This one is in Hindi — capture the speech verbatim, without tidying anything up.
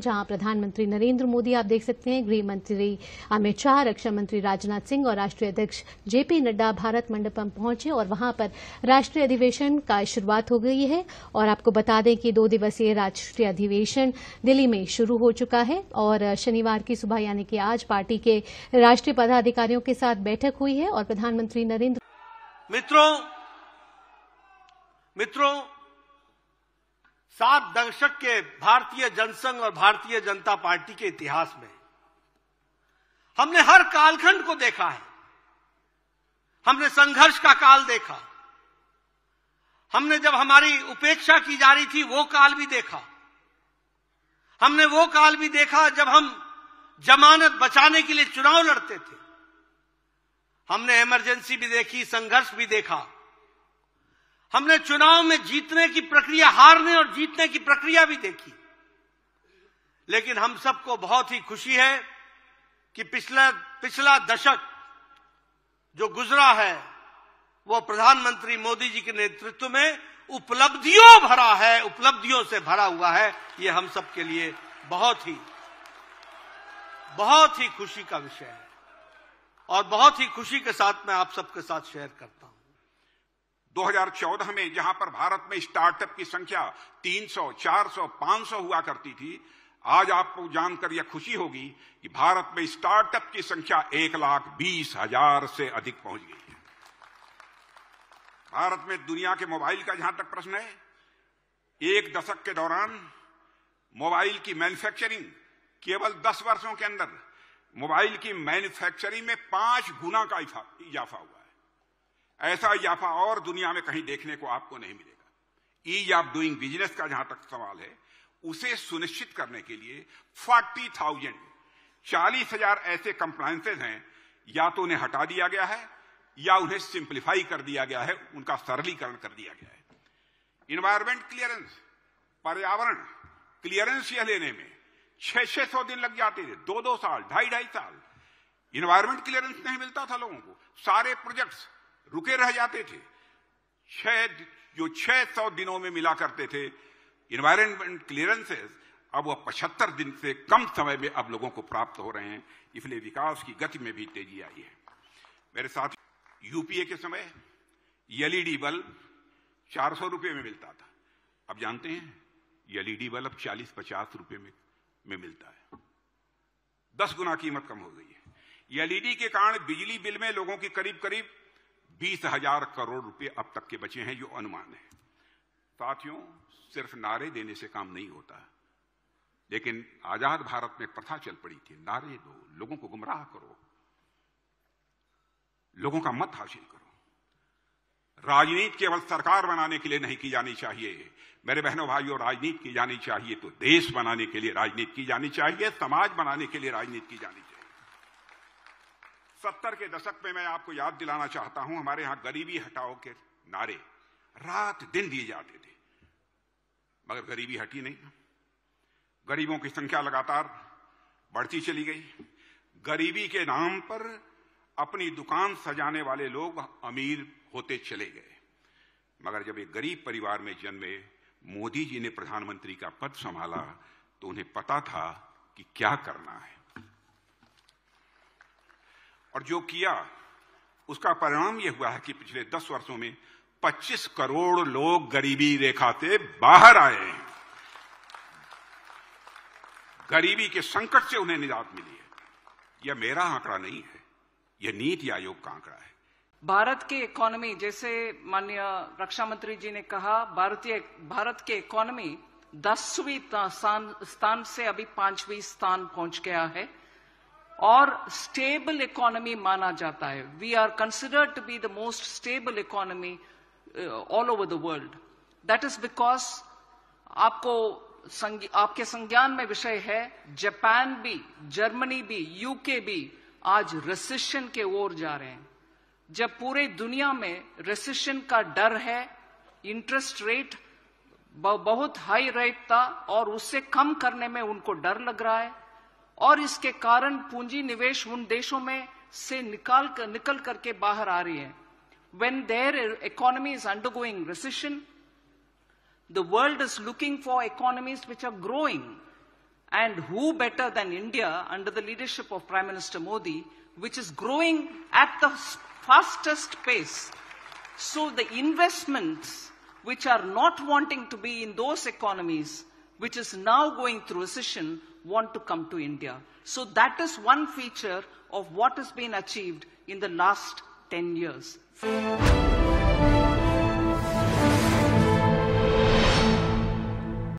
जहां प्रधानमंत्री नरेंद्र मोदी, आप देख सकते हैं, गृह मंत्री अमित शाह, रक्षा मंत्री राजनाथ सिंह और राष्ट्रीय अध्यक्ष जेपी नड्डा भारत मंडपम पहुंचे और वहां पर राष्ट्रीय अधिवेशन का शुरुआत हो गई है। और आपको बता दें कि दो दिवसीय राष्ट्रीय अधिवेशन दिल्ली में शुरू हो चुका है और शनिवार की सुबह यानी कि आज पार्टी के राष्ट्रीय पदाधिकारियों के साथ बैठक हुई है और प्रधानमंत्री नरेंद्र मित्रों मित्रों सात दशक के भारतीय जनसंघ और भारतीय जनता पार्टी के इतिहास में हमने हर कालखंड को देखा है। हमने संघर्ष का काल देखा, हमने जब हमारी उपेक्षा की जा रही थी वो काल भी देखा, हमने वो काल भी देखा जब हम जमानत बचाने के लिए चुनाव लड़ते थे, हमने इमरजेंसी भी देखी, संघर्ष भी देखा, हमने चुनाव में जीतने की प्रक्रिया, हारने और जीतने की प्रक्रिया भी देखी। लेकिन हम सबको बहुत ही खुशी है कि पिछला पिछला दशक जो गुजरा है वो प्रधानमंत्री मोदी जी के नेतृत्व में उपलब्धियों भरा है, उपलब्धियों से भरा हुआ है। ये हम सबके लिए बहुत ही बहुत ही खुशी का विषय है और बहुत ही खुशी के साथ मैं आप सबके साथ शेयर करता हूं। दो हज़ार चौदह में जहां पर भारत में स्टार्टअप की संख्या तीन सौ, चार सौ, पाँच सौ हुआ करती थी, आज आपको जानकर यह खुशी होगी कि भारत में स्टार्टअप की संख्या एक लाख बीस हजार से अधिक पहुंच गई है। भारत में दुनिया के मोबाइल का जहां तक प्रश्न है, एक दशक के दौरान मोबाइल की मैन्युफैक्चरिंग केवल दस वर्षों के अंदर मोबाइल की मैन्युफैक्चरिंग में पांच गुना का इजाफा हुआ। ऐसा इजाफा और दुनिया में कहीं देखने को आपको नहीं मिलेगा। ईज ऑफ डूइंग बिजनेस का जहां तक सवाल है, उसे सुनिश्चित करने के लिए चालीस हज़ार चालीस हजार ऐसे कंप्लायंसेज हैं, या तो उन्हें हटा दिया गया है या उन्हें सिंप्लीफाई कर दिया गया है, उनका सरलीकरण कर दिया गया है। इन्वायरमेंट क्लियरेंस, पर्यावरण क्लियरेंस, यह लेने में छह छह सौ दिन लग जाते थे, दो दो साल, ढाई ढाई साल। इन्वायरमेंट क्लियरेंस नहीं मिलता था लोगों को, सारे प्रोजेक्ट्स रुके रह जाते थे। छह जो छह सौ दिनों में मिला करते थे इन्वायरमेंट क्लियरेंसेस, अब वह पचहत्तर दिन से कम समय में अब लोगों को प्राप्त हो रहे हैं। इसलिए विकास की गति में भी तेजी आई है। मेरे साथ यूपीए के समय एलईडी बल्ब चार सौ रुपये में मिलता था, अब जानते हैं एलईडी बल्ब अब चालीस पचास रुपये में, में मिलता है। दस गुना कीमत कम हो गई है। एलईडी के कारण बिजली बिल में लोगों की करीब करीब बीस हजार करोड़ रुपए अब तक के बचे हैं, जो अनुमान है। साथियों, सिर्फ नारे देने से काम नहीं होता, लेकिन आजाद भारत में प्रथा चल पड़ी थी, नारे दो, लोगों को गुमराह करो, लोगों का मत हासिल करो। राजनीति केवल सरकार बनाने के लिए नहीं की जानी चाहिए मेरे बहनों भाइयों, राजनीति की जानी चाहिए तो देश बनाने के लिए राजनीति की जानी चाहिए, समाज बनाने के लिए राजनीति की जानी चाहिए। सत्तर के दशक में मैं आपको याद दिलाना चाहता हूं, हमारे यहां गरीबी हटाओ के नारे रात दिन दिए जाते थे, मगर गरीबी हटी नहीं, गरीबों की संख्या लगातार बढ़ती चली गई। गरीबी के नाम पर अपनी दुकान सजाने वाले लोग अमीर होते चले गए, मगर जब एक गरीब परिवार में जन्मे मोदी जी ने प्रधानमंत्री का पद संभाला तो उन्हें पता था कि क्या करना है, और जो किया उसका परिणाम यह हुआ है कि पिछले दस वर्षों में पच्चीस करोड़ लोग गरीबी रेखा से बाहर आए हैं। गरीबी के संकट से उन्हें निजात मिली है। यह मेरा आंकड़ा नहीं है, यह नीति आयोग का आंकड़ा है। भारत की इकोनॉमी, जैसे माननीय रक्षा मंत्री जी ने कहा, भारतीय भारत के इकोनॉमी दसवीं स्थान से अभी पांचवीं स्थान पहुंच गया है और स्टेबल इकोनॉमी माना जाता है। We are considered to be the most stable economy all over the world. That is because आपको संग, आपके संज्ञान में विषय है, जापान भी, जर्मनी भी, यूके भी आज रिसेशन के ओर जा रहे हैं। जब पूरे दुनिया में रिसेशन का डर है, इंटरेस्ट रेट बहुत हाई रेट था और उससे कम करने में उनको डर लग रहा है और इसके कारण पूंजी निवेश उन देशों में से निकाल कर, निकल करके बाहर आ रही है। When their economy is undergoing recession, the world is looking for economies which are growing, And who better than India under the leadership of Prime Minister Modi, which is growing at the fastest pace. So the investments which are not wanting to be in those economies, which is now going through recession, want to come to India. So that is one feature of what has been achieved in the last ten years.